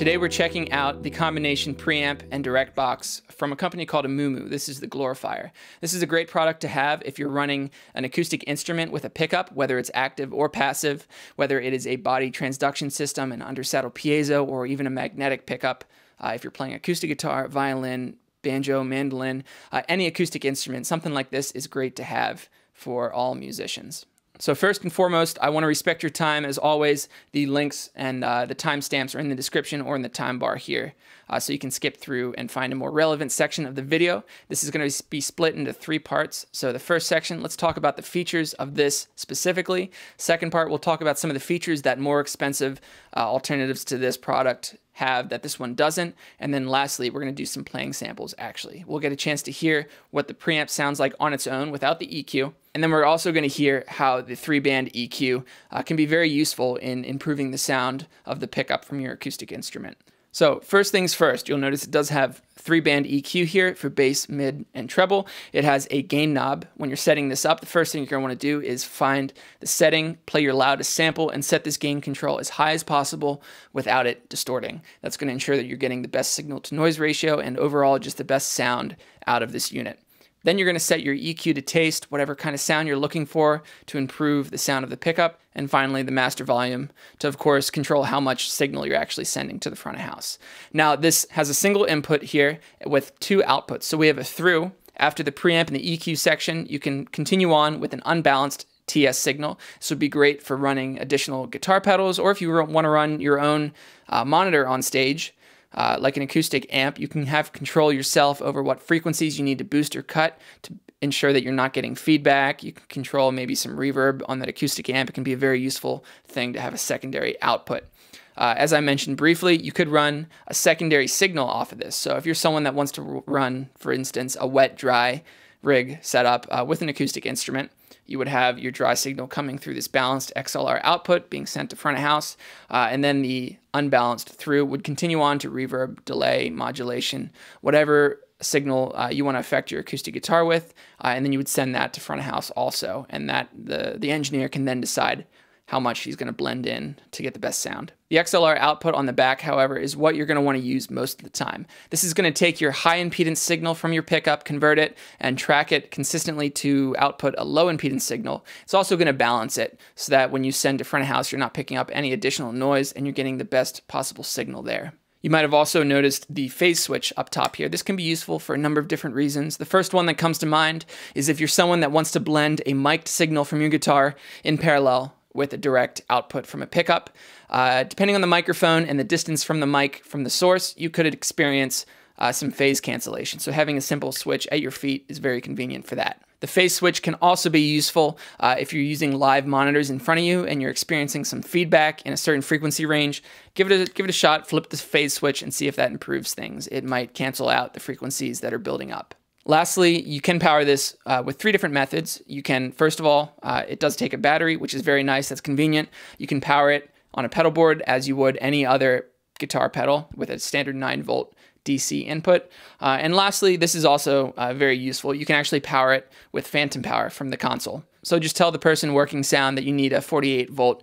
Today we're checking out the combination preamp and direct box from a company called Amumu. This is the Glorifier. This is a great product to have if you're running an acoustic instrument with a pickup, whether it's active or passive, whether it is a body transduction system, an undersaddle piezo, or even a magnetic pickup. If you're playing acoustic guitar, violin, banjo, mandolin, any acoustic instrument, something like this is great to have for all musicians. So first and foremost, I want to respect your time. As always, the links and the timestamps are in the description or in the time bar here, so you can skip through and find a more relevant section of the video. This is going to be split into three parts. So the first section, let's talk about the features of this specifically. Second part, we'll talk about some of the features that more expensive alternatives to this product have that this one doesn't. And then lastly, we're going to do some playing samples actually. We'll get a chance to hear what the preamp sounds like on its own without the EQ. And then we're also going to hear how the 3-band EQ can be very useful in improving the sound of the pickup from your acoustic instrument. So first things first, you'll notice it does have 3-band EQ here for bass, mid, and treble. It has a gain knob. When you're setting this up, the first thing you're going to want to do is find the setting, play your loudest sample, and set this gain control as high as possible without it distorting. That's going to ensure that you're getting the best signal to noise ratio and overall just the best sound out of this unit. Then you're going to set your EQ to taste, whatever kind of sound you're looking for to improve the sound of the pickup. And finally, the master volume to, of course, control how much signal you're actually sending to the front of house. Now, this has a single input here with two outputs. So we have a through. After the preamp and the EQ section, you can continue on with an unbalanced TS signal. This would be great for running additional guitar pedals, or if you want to run your own monitor on stage, like an acoustic amp, you can have control yourself over what frequencies you need to boost or cut to ensure that you're not getting feedback. You can control maybe some reverb on that acoustic amp. It can be a very useful thing to have a secondary output. As I mentioned briefly, you could run a secondary signal off of this. So if you're someone that wants to run, for instance, a wet-dry rig setup with an acoustic instrument, you would have your dry signal coming through this balanced XLR output being sent to front of house, and then the unbalanced through would continue on to reverb, delay, modulation, whatever signal you want to affect your acoustic guitar with, and then you would send that to front of house also, and that the engineer can then decide how much he's going to blend in to get the best sound. The XLR output on the back, however, is what you're going to want to use most of the time. This is going to take your high impedance signal from your pickup, convert it, and track it consistently to output a low impedance signal. It's also going to balance it so that when you send to front of house, you're not picking up any additional noise and you're getting the best possible signal there. You might have also noticed the phase switch up top here. This can be useful for a number of different reasons. The first one that comes to mind is if you're someone that wants to blend a mic'd signal from your guitar in parallel with a direct output from a pickup. Depending on the microphone and the distance from the mic from the source, you could experience some phase cancellation. So having a simple switch at your feet is very convenient for that. The phase switch can also be useful if you're using live monitors in front of you and you're experiencing some feedback in a certain frequency range. Give it a shot, flip the phase switch and see if that improves things. It might cancel out the frequencies that are building up. Lastly, you can power this with three different methods. You can, first of all, it does take a battery, which is very nice. That's convenient. You can power it on a pedal board as you would any other guitar pedal with a standard 9-volt DC input. And lastly, this is also very useful. You can actually power it with phantom power from the console. So just tell the person working sound that you need a 48-volt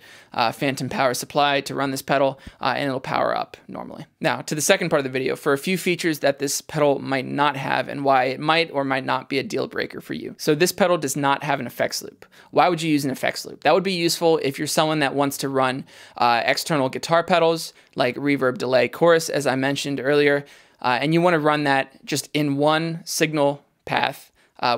phantom power supply to run this pedal, and it'll power up normally. Now, to the second part of the video, for a few features that this pedal might not have and why it might or might not be a deal breaker for you. So this pedal does not have an effects loop. Why would you use an effects loop? That would be useful if you're someone that wants to run external guitar pedals like reverb, delay, chorus, as I mentioned earlier, and you want to run that just in one signal path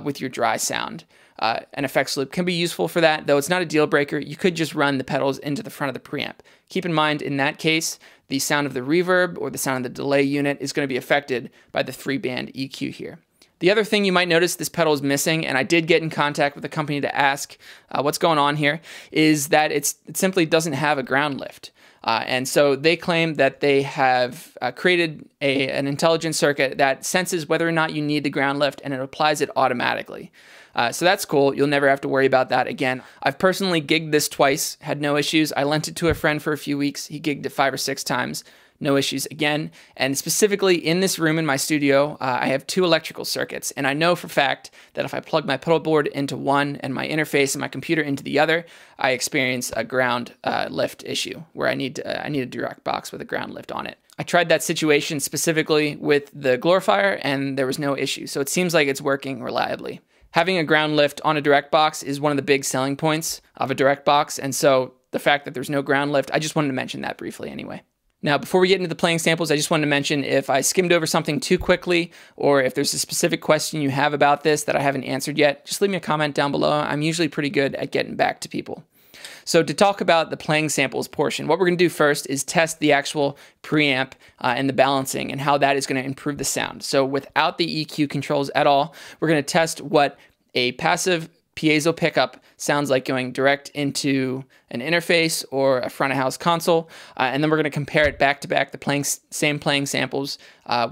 with your dry sound. An effects loop can be useful for that, though it's not a deal breaker. You could just run the pedals into the front of the preamp. Keep in mind, in that case, the sound of the reverb or the sound of the delay unit is going to be affected by the 3-band EQ here. The other thing you might notice this pedal is missing, and I did get in contact with the company to ask what's going on here, is that it simply doesn't have a ground lift. And so they claim that they have created an intelligent circuit that senses whether or not you need the ground lift and it applies it automatically. So that's cool. You'll never have to worry about that again. I've personally gigged this twice, had no issues. I lent it to a friend for a few weeks. He gigged it 5 or 6 times. no issues again. And specifically in this room in my studio, I have two electrical circuits, and I know for a fact that if I plug my pedal board into one and my interface and my computer into the other, I experience a ground lift issue where I need a direct box with a ground lift on it. I tried that situation specifically with the Glorifier and there was no issue. So it seems like it's working reliably. Having a ground lift on a direct box is one of the big selling points of a direct box. And so the fact that there's no ground lift, I just wanted to mention that briefly anyway. Now, before we get into the playing samples, I just wanted to mention if I skimmed over something too quickly, or if there's a specific question you have about this that I haven't answered yet, just leave me a comment down below. I'm usually pretty good at getting back to people. So to talk about the playing samples portion, what we're going to do first is test the actual preamp and the balancing and how that is going to improve the sound. So without the EQ controls at all, we're going to test what a passive piezo pickup sounds like going direct into an interface or a front of house console. And then we're going to compare it back to back, the same playing samples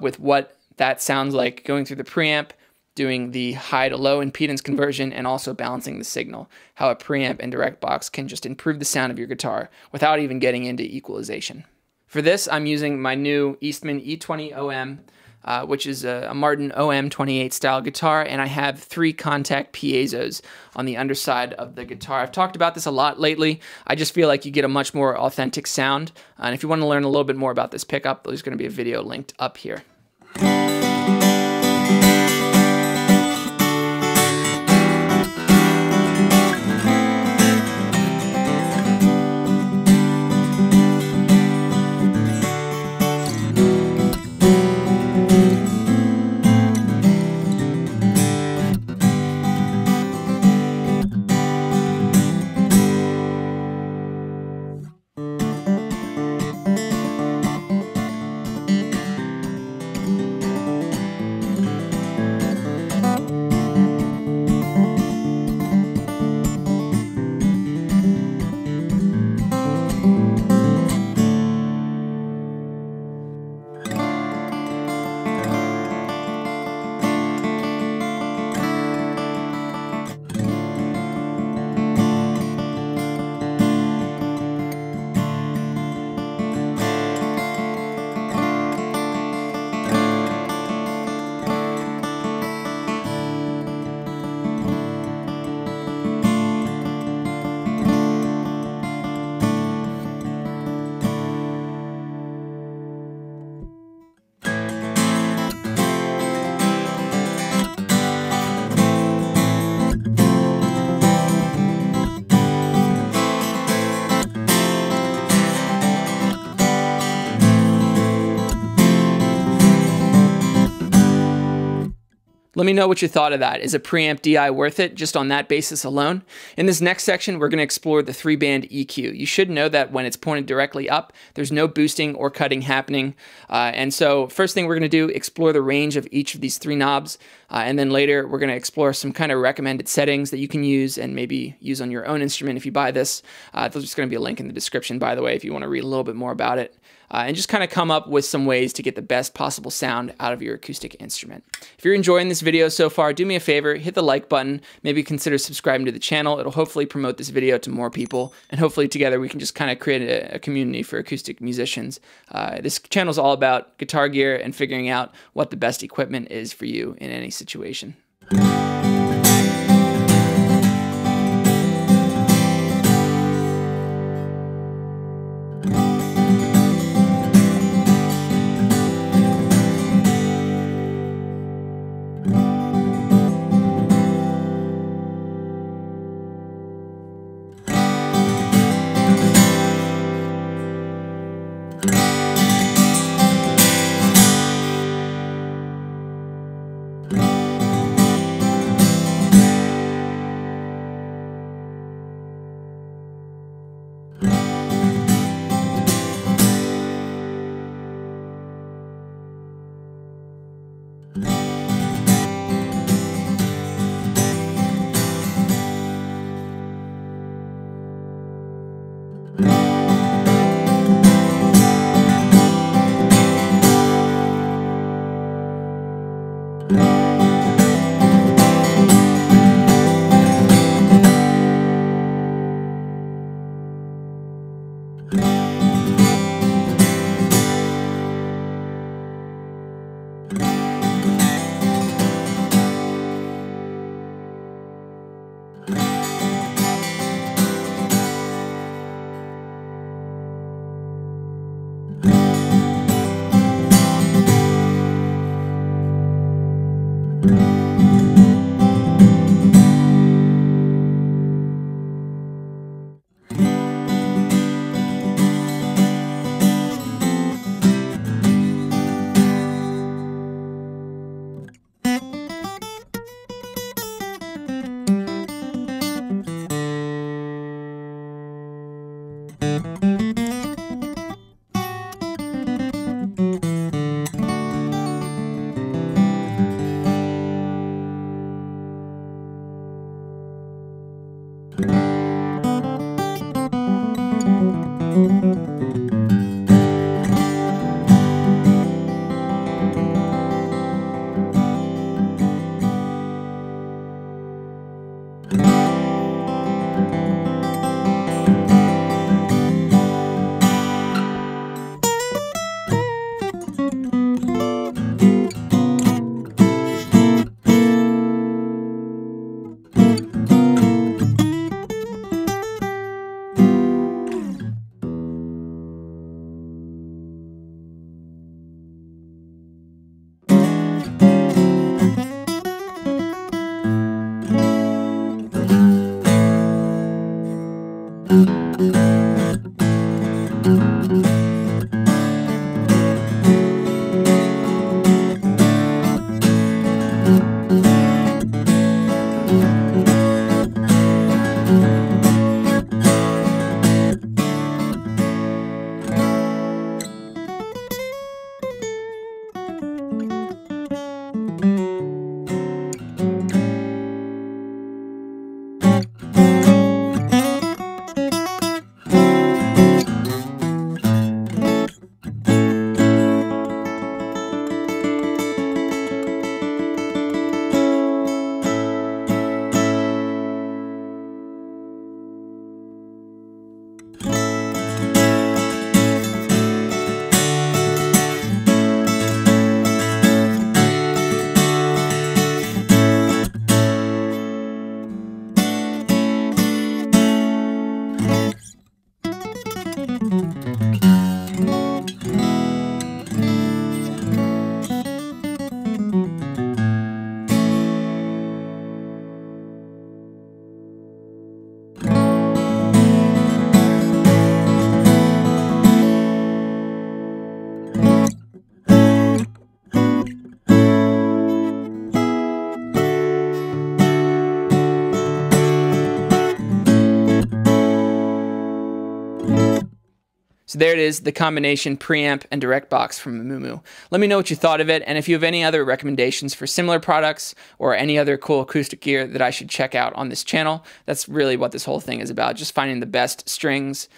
with what that sounds like going through the preamp, doing the high to low impedance conversion, and also balancing the signal, how a preamp and direct box can just improve the sound of your guitar without even getting into equalization. For this, I'm using my new Eastman E20 OM, which is a Martin OM28 style guitar, and I have 3 contact piezos on the underside of the guitar. I've talked about this a lot lately. I just feel like you get a much more authentic sound. And if you want to learn a little bit more about this pickup, there's going to be a video linked up here. Let me know what you thought of that. Is a preamp DI worth it just on that basis alone? In this next section, we're going to explore the 3-band EQ. You should know that when it's pointed directly up, there's no boosting or cutting happening. And so first thing we're going to do, explore the range of each of these 3 knobs. And then later, we're going to explore some kind of recommended settings that you can use and maybe use on your own instrument if you buy this. There's just going to be a link in the description, by the way, if you want to read a little bit more about it. And just kind of come up with some ways to get the best possible sound out of your acoustic instrument. If you're enjoying this video so far, do me a favor, hit the like button, maybe consider subscribing to the channel. It'll hopefully promote this video to more people, and hopefully together we can just kind of create a community for acoustic musicians. This channel's all about guitar gear and figuring out what the best equipment is for you in any situation. So there it is, the combination preamp and direct box from Amumu. Let me know what you thought of it, and if you have any other recommendations for similar products or any other cool acoustic gear that I should check out on this channel. That's really what this whole thing is about, just finding the best strings,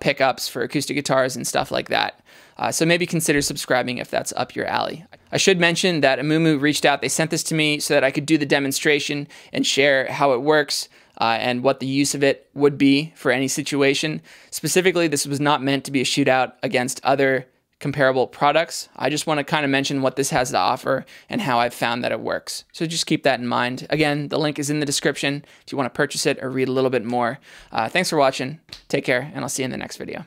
pickups for acoustic guitars and stuff like that. So maybe consider subscribing if that's up your alley. I should mention that Amumu reached out, they sent this to me so that I could do the demonstration and share how it works. And what the use of it would be for any situation. Specifically, this was not meant to be a shootout against other comparable products. I just want to kind of mention what this has to offer and how I've found that it works. So just keep that in mind. Again, the link is in the description if you want to purchase it or read a little bit more. Thanks for watching. Take care, and I'll see you in the next video.